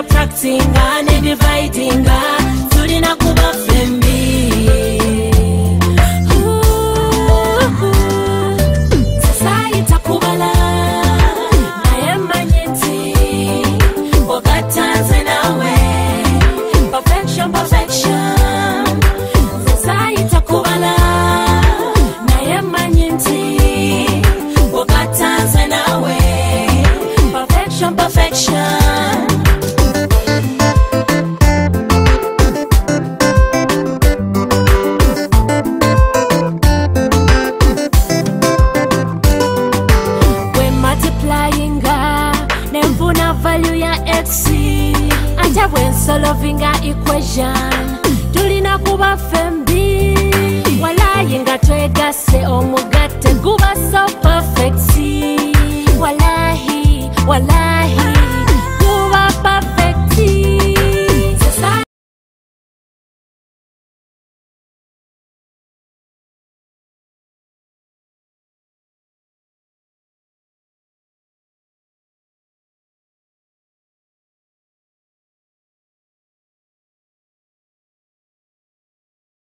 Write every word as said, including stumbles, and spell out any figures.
subtracting and dividing and to the nakuba flembi. Sasa itakubala I am magnetic. What God turns in our way. Perfection, perfection. When solving a equation, tulina kuba fembi. Wala yenga twega se omugate kuba so perfect. Wallahi, wallahi.